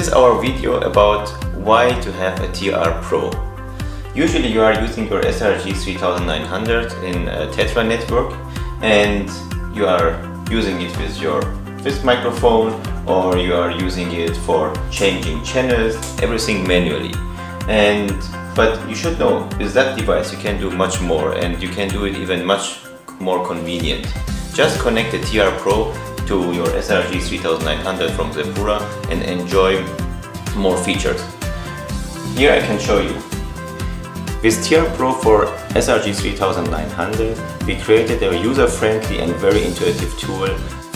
is our video about why to have a TR Pro. Usually you are using your SRG3900 in a Tetra network and you are using it with your fist microphone, or you are using it for changing channels, everything manually. But you should know, with that device you can do much more, and you can do it even much more convenient. Just connect the TR Pro to your SRG3900 from Sepura and enjoy more features. Here I can show you. With TR Pro for SRG3900, we created a user-friendly and very intuitive tool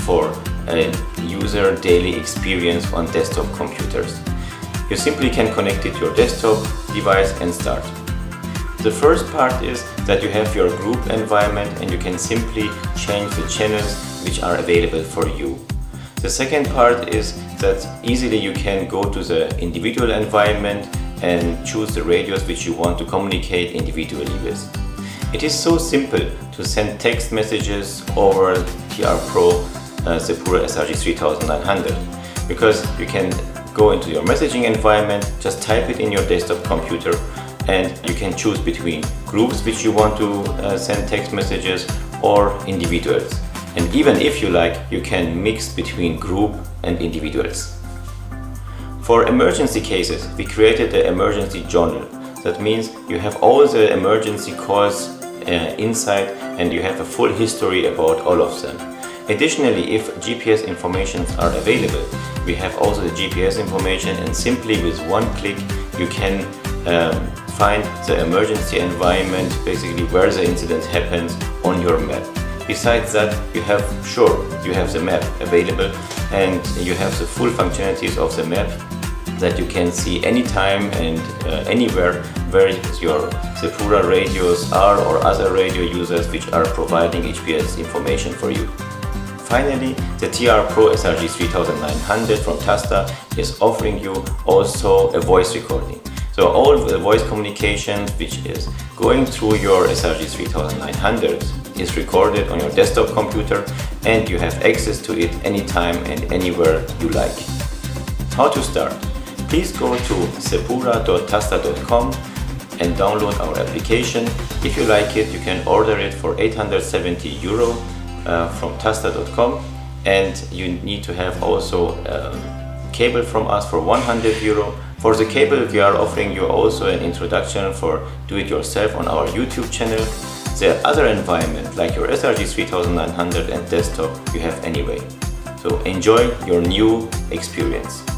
for a user daily experience on desktop computers. You simply can connect it to your desktop device and start. The first part is that you have your group environment and you can simply change the channels which are available for you. The second part is that easily you can go to the individual environment and choose the radios which you want to communicate individually with. It is so simple to send text messages over TR Pro Sepura SRG3900, because you can go into your messaging environment, just type it in your desktop computer, and you can choose between groups which you want to send text messages or individuals. And even if you like, you can mix between group and individuals. For emergency cases, we created the emergency journal. That means you have all the emergency calls inside and you have a full history about all of them. Additionally, if GPS informations are available, we have also the GPS information, and simply with one click you can find the emergency environment, basically where the incident happens, on your map. Besides that, you have, sure, you have the map available and you have the full functionalities of the map that you can see anytime and anywhere where your Sepura radios are, or other radio users which are providing GPS information for you. Finally, the TR Pro SRG3900 from TASSTA is offering you also a voice recording. So all the voice communication which is going through your SRG3900 is recorded on your desktop computer, and you have access to it anytime and anywhere you like. How to start? Please go to sepura.tasta.com and download our application. If you like it, you can order it for 870 euro from tasta.com, and you need to have also cable from us for 100 euro. For the cable, we are offering you also an introduction for do-it-yourself on our YouTube channel. The other environment, like your SRG3900 and desktop, you have anyway. So enjoy your new experience.